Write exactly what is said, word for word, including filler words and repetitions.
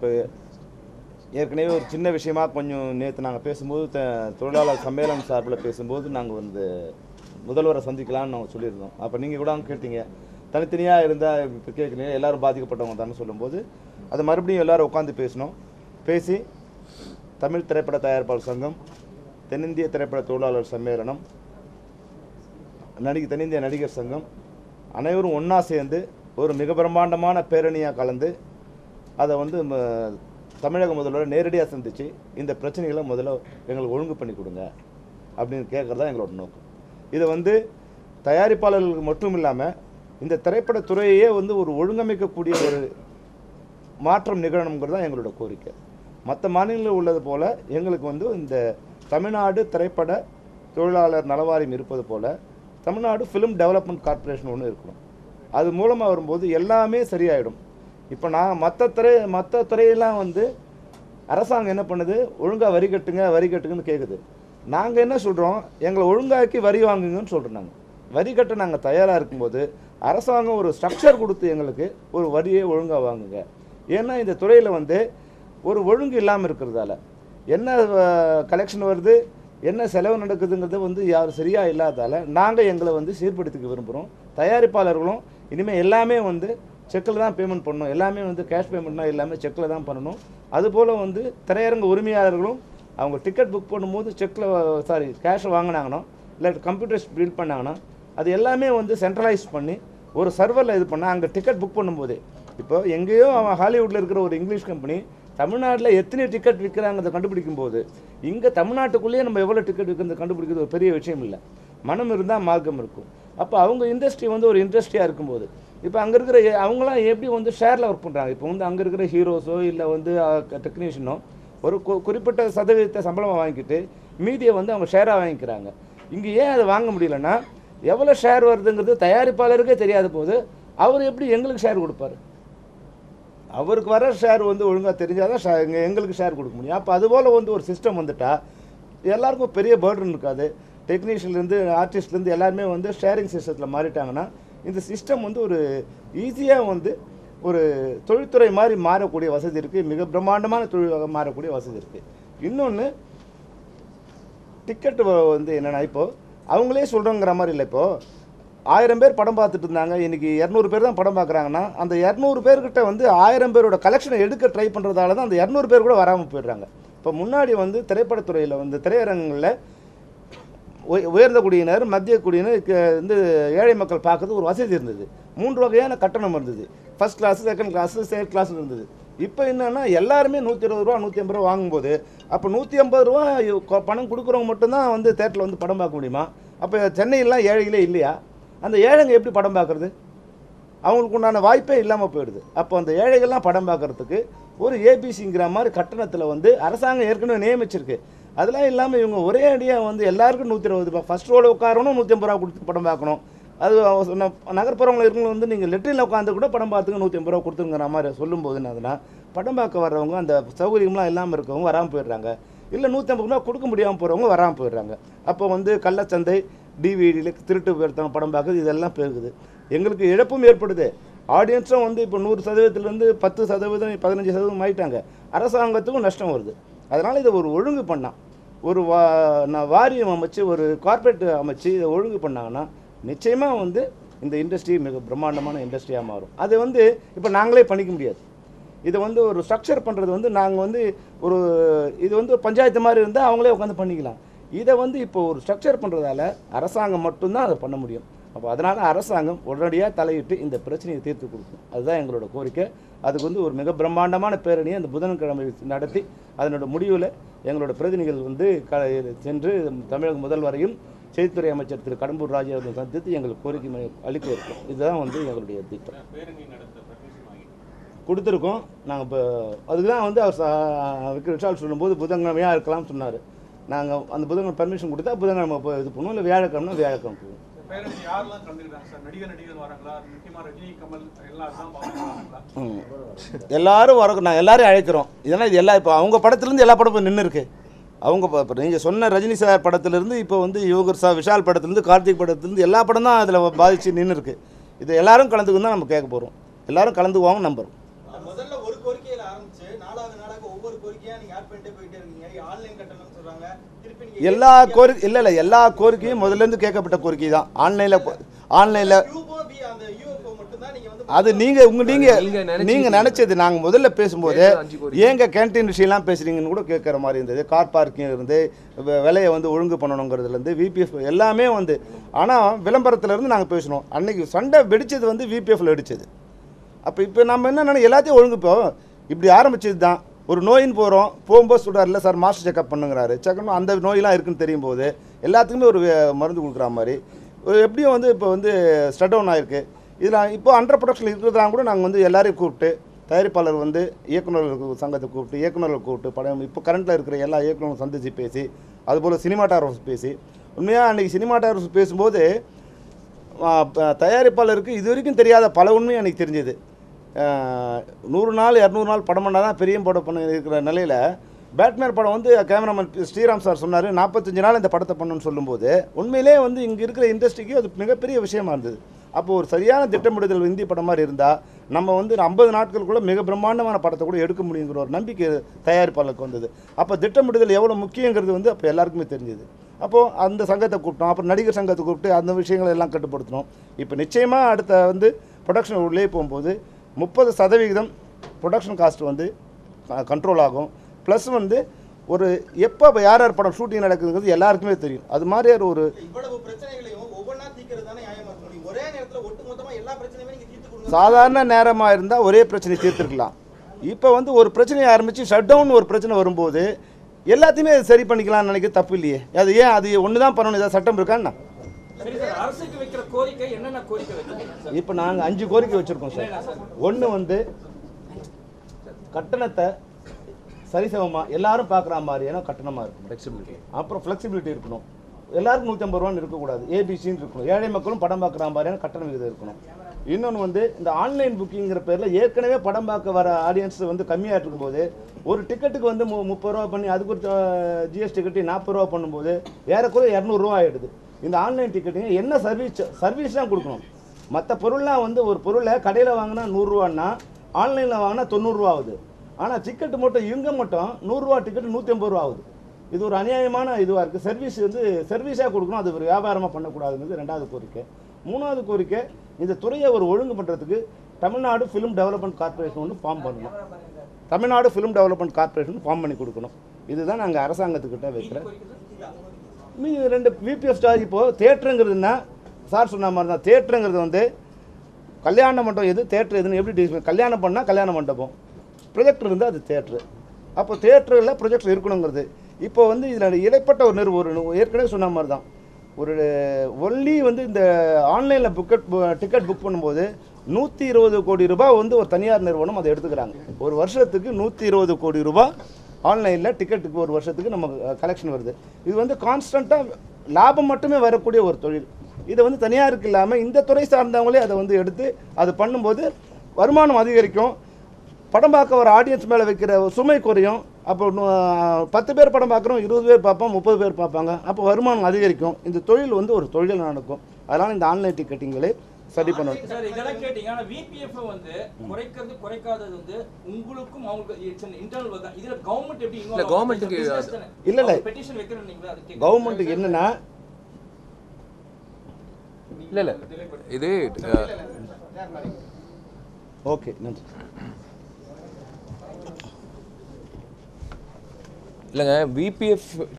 இப்போ ஏற்கனவே ஒரு சின்ன விஷயமா கொஞ்சம் நேற்று நாங்கள் பேசும்போது தொழிலாளர் சம்மேளனம் சார்பில் பேசும்போது நாங்கள் வந்து முதல்வரை சந்திக்கலாம்னு நாங்கள் சொல்லியிருந்தோம். அப்போ நீங்கள் கூட கேட்டீங்க, தனித்தனியாக இருந்தால் இப்போ கேட்குறீங்க, எல்லோரும் பாதிக்கப்பட்டவங்க தானே சொல்லும்போது அதை மறுபடியும் எல்லோரும் உட்காந்து பேசினோம். பேசி தமிழ் திரைப்பட தயாரிப்பாளர் சங்கம், தென்னிந்திய திரைப்பட தொழிலாளர் சம்மேளனம், நடிகை தென்னிந்திய நடிகர் சங்கம் அனைவரும் ஒன்றா சேர்ந்து ஒரு மிக பிரம்மாண்டமான பேரணியாக கலந்து அதை வந்து தமிழக முதல்வரை நேரடியாக சந்தித்து இந்த பிரச்சனைகளை முதல்ல எங்களுக்கு ஒழுங்கு பண்ணி கொடுங்க அப்படின்னு கேட்குறது தான் எங்களோட நோக்கம். இதை வந்து தயாரிப்பாளர்களுக்கு மட்டும் இல்லாமல் இந்த திரைப்படத்துறையே வந்து ஒரு ஒழுங்கமைக்கக்கூடிய ஒரு மாற்றம் நிகழணுங்கிறது தான் எங்களோட கோரிக்கை. மற்ற மாநிலங்களில் உள்ளது போல் எங்களுக்கு வந்து இந்த தமிழ்நாடு திரைப்பட தொழிலாளர் நலவாரியம் இருப்பது போல் தமிழ்நாடு ஃபிலிம் டெவலப்மெண்ட் கார்ப்பரேஷன் ஒன்று இருக்கணும். அது மூலமாக வரும்போது எல்லாமே சரியாயிடும். இப்போ நான் மற்ற துறை மற்ற துறையெல்லாம் வந்து அரசாங்கம் என்ன பண்ணுது, ஒழுங்காக வரி கட்டுங்க வரி கட்டுங்கன்னு கேட்குது. நாங்கள் என்ன சொல்கிறோம், எங்களை ஒழுங்காக்கி வரி வாங்குங்கன்னு சொல்கிறோம். நாங்கள் வரி கட்ட நாங்கள் தயாராக இருக்கும்போது அரசாங்கம் ஒரு ஸ்ட்ரக்சர் கொடுத்து எங்களுக்கு ஒரு வரியை ஒழுங்காக வாங்குங்க. ஏன்னா இந்த துறையில் வந்து ஒரு ஒழுங்கு இல்லாமல் இருக்கிறதால என்ன கலெக்ஷன் வருது என்ன செலவு நடக்குதுங்கிறது வந்து யாரும் சரியாக இல்லாதால நாங்கள் எங்களை வந்து சீர்படுத்திக்க விரும்புகிறோம். தயாரிப்பாளர்களும் இனிமேல் எல்லாமே வந்து செக்கில் தான் பேமெண்ட் பண்ணணும், எல்லாமே வந்து கேஷ் பேமெண்ட்னா எல்லாமே செக்கில் தான் பண்ணணும். அதுபோல் வந்து திரையரங்கு உரிமையாளர்களும் அவங்க டிக்கெட் புக் பண்ணும்போது செக்கில் சாரி கேஷை வாங்கினாங்கன்னா இல்லை கம்ப்யூட்டர்ஸ் பில் பண்ணாங்கன்னா அது எல்லாமே வந்து சென்ட்ரலைஸ் பண்ணி ஒரு சர்வரில் இது பண்ணால் அங்கே டிக்கெட் புக் பண்ணும்போது இப்போ எங்கேயோ அவன் ஹாலிவுட்டில் இருக்கிற ஒரு இங்கிலீஷ் கம்பெனி தமிழ்நாட்டில் எத்தனை டிக்கெட் விற்கிறாங்கிறத கண்டுபிடிக்கும் போது இங்கே தமிழ்நாட்டுக்குள்ளேயே நம்ம எவ்வளோ டிக்கெட் விற்கிறத கண்டுபிடிக்கிறது ஒரு பெரிய விஷயம் இல்லை. மனம் இருந்தால் மார்க்கம் இருக்கும். அப்போ அவங்க இண்டஸ்ட்ரி வந்து ஒரு இண்டஸ்ட்ரியாக இருக்கும்போது இப்போ அங்கே இருக்கிற அவங்களாம் எப்படி வந்து ஷேரில் ஒர்க் பண்ணுறாங்க. இப்போ வந்து அங்கே இருக்கிற ஹீரோஸோ இல்லை வந்து டெக்னீஷியனோ ஒரு கு குறிப்பிட்ட சதவீதத்தை சம்பளமாக வாங்கிக்கிட்டு மீதியை வந்து அவங்க ஷேராக வாங்கிக்கிறாங்க. இங்கே ஏன் அதை வாங்க முடியலன்னா எவ்வளோ ஷேர் வருதுங்கிறது தயாரிப்பாளருக்கே தெரியாத போது அவர் எப்படி எங்களுக்கு ஷேர் கொடுப்பார்? அவருக்கு வர ஷேர் வந்து ஒழுங்காக தெரிஞ்சால் தான் ஷே இங்கே எங்களுக்கு ஷேர் கொடுக்க முடியும். அப்போ அதுபோல் வந்து ஒரு சிஸ்டம் வந்துட்டால் எல்லாருக்கும் பெரிய பேர்டன் இருக்காது. டெக்னீஷியன்லேருந்து ஆர்டிஸ்ட்லேருந்து எல்லாருமே வந்து ஷேரிங் சிஸ்டத்தில் மாறிட்டாங்கன்னா இந்த சிஸ்டம் வந்து ஒரு ஈஸியாக வந்து ஒரு தொழில்துறை மாதிரி மாறக்கூடிய வசதி இருக்குது, மிக பிரம்மாண்டமான தொழிலாக மாறக்கூடிய வசதி இருக்குது. இன்னொன்று டிக்கெட்டு வந்து என்னென்னா இப்போது அவங்களே சொல்கிறோங்கிற மாதிரி இல்லை. இப்போது ஆயிரம் பேர் படம் பார்த்துட்டு இருந்தாங்க, இன்றைக்கி இரநூறு பேர் தான் படம் பார்க்குறாங்கன்னா அந்த இரநூறு பேர்கிட்ட வந்து ஆயிரம் பேரோட கலெக்ஷனை எடுக்க ட்ரை பண்ணுறதால தான் அந்த இரநூறு பேர் கூட வராமல் போயிடுறாங்க. இப்போ முன்னாடி வந்து திரைப்படத்துறையில் வந்து திரையரங்களில் உயர்ந்த குடியினர் மத்திய குடியினர் வந்து ஏழை மக்கள் பார்க்குறது ஒரு வசதி இருந்தது. மூன்று வகையான கட்டணம் இருந்தது, first class second class third class இருந்தது. இப்போ என்னென்னா எல்லாருமே நூற்றி இருபது ரூபா நூற்றி ஐம்பது ரூபா வாங்கும்போது அப்போ நூற்றி ஐம்பது ரூபா பணம் கொடுக்குறவங்க மட்டும்தான் வந்து தேட்டரில் வந்து படம் பார்க்க முடியுமா? அப்போ சென்னையிலாம் ஏழைகளே இல்லையா? அந்த ஏழைங்க எப்படி படம் பார்க்குறது? அவங்களுக்கு உண்டான வாய்ப்பே இல்லாமல் போயிடுது. அப்போ அந்த ஏழைகள்லாம் படம் பார்க்குறதுக்கு ஒரு ஏபிசிங்கிற மாதிரி கட்டணத்தில் வந்து அரசாங்கம் ஏற்கனவே நியமிச்சிருக்கு. அதெல்லாம் இல்லாமல் இவங்க ஒரே அடியாக வந்து எல்லாருக்கும் நூற்றி இருபது ரூபா ஃபஸ்ட் ரோவில் உட்காரணும், நூற்றி ஐம்பது ரூபா கொடுத்து படம் பார்க்கணும். அது நகர்ப்புறவங்களை இருக்கவங்க வந்து நீங்கள் லெட்டரில் உட்காந்து கூட படம் பார்த்துக்க நூற்றி ஐம்பது ரூபா கொடுத்துங்கிற மாதிரி சொல்லும்போது என்னதுன்னா படம் பார்க்க வர்றவங்க அந்த சௌகரியம்லாம் இல்லாமல் இருக்கவங்க வராமல் போயிடுறாங்க. இல்லை நூற்றி ஐம்பது ரூபா கொடுக்க முடியாமல் போகிறவங்க வராமல் போயிடுறாங்க. அப்போ வந்து கள்ளச்சந்தை டிவிடியில் திருட்டு போயிடுத்தவங்க படம் பார்க்குறது இதெல்லாம் பெருகுது. எங்களுக்கு இழப்பும் ஏற்படுது. ஆடியன்ஸும் வந்து இப்போ நூறு சதவீதத்துலேருந்து பத்து சதவீதம் பதினஞ்சு சதவீதம் ஆகிட்டாங்க. அரசாங்கத்துக்கும் நஷ்டம் வருது. அதனால் இதை ஒரு ஒழுங்கு பண்ணால் ஒரு வா நான் வாரியம் அமைச்சு ஒரு கார்பரேட் அமைச்சு இதை ஒழுங்கு பண்ணாங்கன்னா நிச்சயமாக வந்து இந்த இண்டஸ்ட்ரி மிக பிரம்மாண்டமான இண்டஸ்ட்ரியாக மாறும். அது வந்து இப்போ நாங்களே பண்ணிக்க முடியாது. இதை வந்து ஒரு ஸ்ட்ரக்சர் பண்ணுறது வந்து நாங்கள் வந்து ஒரு இது வந்து ஒரு பஞ்சாயத்து மாதிரி இருந்தால் அவங்களே உட்காந்து பண்ணிக்கலாம். இதை வந்து இப்போ ஒரு ஸ்ட்ரக்சர் பண்ணுறதால அரசாங்கம் மட்டும்தான் அதை பண்ண முடியும். அப்போ அதனால் அரசாங்கம் உடனடியாக தலையிட்டு இந்த பிரச்சனையை தீர்த்து கொடுக்கும். அதுதான் எங்களோட கோரிக்கை. அதுக்கு வந்து ஒரு மிக பிரம்மாண்டமான பேரணியை அந்த புதன்கிழமை நடத்தி அதனோட முடிவில் எங்களோட பிரதிநிதிகள் வந்து க சென்று தமிழக முதல்வரையும் செய்தித்துறை அமைச்சர் திரு கடம்பூர் ராஜு அவர்கள் சந்தித்து எங்களுக்கு கோரிக்கை அளிக்க இருக்கோம். இதுதான் வந்து எங்களுடைய திட்டம் கொடுத்துருக்கோம் நாங்கள். இப்போ அதுக்கு தான் வந்து அவர் விஷால் சொல்லும்போது புதன்கிழமையாக இருக்கலாம்னு சொன்னார். நாங்கள் அந்த புதன்கிழமை பர்மிஷன் கொடுத்தா புதன்கிழமை போய் இது பண்ணுவோம், இல்லை வியாழக்கிழமை வியாழக்கிழமை போவோம். எல்லாரும் வர நாங்கள் எல்லாரையும் அழைக்கிறோம். இதனால் இது எல்லா இப்போ அவங்க படத்துலேருந்து எல்லா படமும் நின்று இருக்கு. அவங்க இப்போ நீங்கள் சொன்ன ரஜினி சார் படத்துலேருந்து இப்போ வந்து யோகர் சார் விஷால் படத்துலேருந்து கார்த்திக் படத்துலேருந்து எல்லா படம் தான் அதில் பாதிச்சு நின்று இருக்கு. இது எல்லாரும் கலந்துக்குன்னு தான் நம்ம கேட்க போகிறோம். எல்லாரும் கலந்துக்குவாங்க நம்புறோம். முதல்ல ஒரு கோரிக்கையில் ஆரம்பிச்சு எல்லா கோரிக்கை இல்ல இல்ல எல்லா கோரிக்கையும் முதல்ல இருந்து கேட்கப்பட்ட கோரிக்கை தான். ஆன்லைன்ல ஆன்லைன்ல அது நீங்க உங்க நீங்க நீங்க நினைச்சது நாங்க முதல்ல பேசும்போது ஏங்க கேண்டீன் விஷயம்லாம் பேசுறீங்கன்னு கூட கேட்கற மாதிரி இருந்தது. கார் பார்க்கிங் இருந்து விலையை வந்து ஒழுங்கு பண்ணணுங்கிறதுல இருந்து விபிஎஃப் எல்லாமே வந்து, ஆனால் விளம்பரத்துல இருந்து நாங்கள் பேசணும். அன்னைக்கு சண்டை வெடிச்சது வந்து விபிஎஃப்ல வெடிச்சது. அப்போ இப்போ நம்ம என்னன்னா எல்லாத்தையும் ஒழுங்கு போ இப்படி ஆரம்பிச்சது தான். ஒரு நோயின்னு போகிறோம், போகும்போது சொல்கிறார் இல்லை சார் மாஸ்டர் செக்அப் பண்ணுங்கிறாரு. செக்அப் அந்த நோயெல்லாம் இருக்குன்னு தெரியும் போது எல்லாத்துக்குமே ஒரு மருந்து கொடுக்குற மாதிரி எப்படியும் வந்து இப்போ வந்து ஸ்டட் டவுன் ஆகிருக்கு. இதில் இப்போ அண்டர் ப்ரொடக்ஷன் இருக்கிறதாங்க கூட நாங்கள் வந்து எல்லாரையும் கூப்பிட்டு தயாரிப்பாளர் வந்து இயக்குநர்கள் சங்கத்தை கூப்பிட்டு இயக்குநர்கள் கூப்பிட்டு படம் இப்போ கரண்ட்டில் இருக்கிற எல்லா இயக்குநர்களும் சந்தித்து பேசி அதுபோல் சினிமாட்டாரர்ஸ் பேசி உண்மையாக அன்றைக்கி சினிமாட்டாரர்ஸ் பேசும்போது தயாரிப்பாளருக்கு இது வரைக்கும் தெரியாத பல உண்மையும் எனக்கு தெரிஞ்சது. நூறு நாள் இரநூறு நாள் படம் பண்ணால் தான் பெரிய படம் பண்ண இருக்கிற நிலையில் பேட்மேன் படம் வந்து கேமராமேன் ஸ்ரீராம் சார் சொன்னார் நாற்பத்தஞ்சு நாள் இந்த படத்தை பண்ணணும்னு சொல்லும்போது உண்மையிலே வந்து இங்கே இருக்கிற இண்டஸ்ட்ரிக்கு அது மிகப்பெரிய விஷயமா இருந்தது. அப்போது ஒரு சரியான திட்டமிடுதல் இந்தி படம் மாதிரி இருந்தால் நம்ம வந்து ஐம்பது நாட்களுக்குள்ளே மிக பிரம்மாண்டமான படத்தை கூட எடுக்க முடியுங்கிற ஒரு நம்பிக்கை தயாரிப்பாளருக்கு வந்தது. அப்போ திட்டமிடுதல் எவ்வளோ முக்கியங்கிறது வந்து அப்போ எல்லாருக்குமே தெரிஞ்சுது. அப்போது அந்த சங்கத்தை கூப்பிட்டோம், அப்புறம் நடிகர் சங்கத்தை கூப்பிட்டு அந்த விஷயங்களை எல்லாம் கட்டுப்படுத்தணும். இப்போ நிச்சயமாக அடுத்த வந்து ப்ரொடக்ஷன் உள்ளே போகும்போது முப்பது சதவிகிதம் ப்ரொடக்ஷன் காஸ்ட் வந்து கண்ட்ரோல் ஆகும். ப்ளஸ் வந்து ஒரு எப்போ யார் யார் படம் ஷூட்டிங் நடக்குதுங்கிறது எல்லாருக்குமே தெரியும். அது மாதிரி ஒரு சாதாரண நேரமாக இருந்தால் ஒரே பிரச்சனை தீர்த்துருக்கலாம். இப்போ வந்து ஒரு பிரச்சனையை ஆரம்பித்து ஷட் டவுன் ஒரு பிரச்சனை வரும்போது எல்லாத்தையுமே சரி பண்ணிக்கலாம்னு நினைக்க தப்பு இல்லையே. அது ஏன் அது ஒன்று தான் பண்ணணும், ஏதாவது சட்டம் இருக்கான்னா? இப்போ நாங்கள் அஞ்சு கோரிக்கை வச்சுருக்கோம் சார். ஒன்று வந்து கட்டணத்தை சரிசமமாக எல்லாரும் பார்க்குற மாதிரி ஏன்னா கட்டணமாக இருக்கணும், ஃப்ளெக்சிபிலிட்டி. அப்புறம் ஃப்ளெக்சிபிலிட்டி இருக்கணும், எல்லாருக்கும் நூற்றி ஐம்பது ரூபான்னு இருக்கக்கூடாது, ஏபிசின்னு இருக்கணும், ஏழை மக்களும் படம் பார்க்குற மாதிரியான கட்டண விகிதம் இருக்கணும். இன்னொன்று வந்து இந்த ஆன்லைன் புக்கிங்கிற பேரில் ஏற்கனவே படம் பார்க்க வர ஆடியன்ஸ் வந்து கம்மியாக இருக்கும்போது ஒரு டிக்கெட்டுக்கு வந்து மு முப்பது ரூபா பண்ணி அதுக்கு ஒரு ஜிஎஸ்டி கட்டி நாற்பது ரூபா பண்ணும்போது ஏறக்குறைய இரநூறுவா ஆகிடுது. இந்த ஆன்லைன் டிக்கெட்டுங்க என்ன சர்வீஸ் சர்வீஸ் தான் கொடுக்கணும். மற்ற பொருள்லாம் வந்து ஒரு பொருளை கடையில் வாங்கினா நூறுரூவான்னா ஆன்லைனில் வாங்கினா தொண்ணூறுரூவா ஆகுது. ஆனால் டிக்கெட்டு மட்டும் இவங்க மட்டும் நூறுரூவா டிக்கெட்டு நூற்றி ஐம்பது ரூபா ஆகுது. இது ஒரு அநியாயமான இதுவாக இருக்குது. சர்வீஸ் வந்து சர்வீஸாக கொடுக்கணும், அது ஒரு வியாபாரமாக பண்ணக்கூடாதுங்கிறது ரெண்டாவது கோரிக்கை. மூணாவது கோரிக்கை இந்த துறையை ஒரு ஒழுங்கு பண்ணுறதுக்கு தமிழ்நாடு ஃபிலிம் டெவலப்மெண்ட் கார்பரேஷன் ஒன்று ஃபார்ம் பண்ணணும். Tamil Nadu film development corporation form பண்ணி கொடுக்கணும். இதுதான் நாங்கள் அரசாங்கத்துக்கிட்ட வைக்கிறேன். மீ ரெண்டு விபிஎஃப் ஸ்டார் இப்போது தேட்டருங்கிறதுனா சார் சொன்ன மாதிரி தான். தேட்டருங்கிறது வந்து கல்யாண மண்டபம் எது தேட்டர் எதுன்னு எப்படி டிஃபைன்? கல்யாணம் பண்ணால் கல்யாண மண்டபம், ப்ரொஜெக்டர் இருந்தால் அது தேட்டரு. அப்போ தேட்டரில் ப்ரொஜெக்டர் இருக்கணுங்கிறது. இப்போ வந்து இதில் இடைப்பட்ட ஒரு நிறுவனம் ஒரு ஏற்கனவே சொன்ன மாதிரி தான் ஒரு ஒன்லி வந்து இந்த ஆன்லைனில் புக்கெட் டிக்கெட் புக் பண்ணும்போது நூற்றி இருபது கோடி ரூபாய் வந்து ஒரு தனியார் நிறுவனம் அதை எடுத்துக்கிறாங்க. ஒரு வருஷத்துக்கு நூற்றி இருபது கோடி ரூபாய் ஆன்லைனில் டிக்கெட்டுக்கு ஒரு வருஷத்துக்கு நமக்கு கலெக்ஷன் வருது. இது வந்து கான்ஸ்டண்ட்டாக லாபம் மட்டுமே வரக்கூடிய ஒரு தொழில். இதை வந்து தனியாருக்கு இல்லாமல் இந்த துறை சார்ந்தவங்களே அதை வந்து எடுத்து அது பண்ணும்போது வருமானம் அதிகரிக்கும், படம் பார்க்க ஒரு ஆடியன்ஸ் மேலே வைக்கிற சுமை குறையும். அப்போ பத்து பேர் படம் பார்க்குறோம், இருபது பேர் பார்ப்போம், முப்பது பேர் பார்ப்பாங்க. அப்போ வருமானம் அதிகரிக்கும். இந்த தொழில் வந்து ஒரு தொழில் நடக்கும். அதனால் இந்த ஆன்லைன் டிக்கெட்டிங்களே சரி பண்ணணும் சார். இதெல்லாம் கேட்டிங்க. ஆனால் விபிஎஃப் வந்து குறைக்கிறது குறைக்காதது வந்து உங்களுக்கும் அவங்களுக்கும் இன்டர்னல் வர்க் தான். இதில் கவர்மெண்ட் எப்படி இல்லை கவர்மெண்ட்டுக்கு இல்லை இல்லை பெட்டிஷன் வைக்கிறேன் நீங்களே அது கவர்மெண்ட்டுக்கு என்னென்னா இல்லை இல்லை இது ஓகே நன்றி இல்லைங்க விபிஎஃப்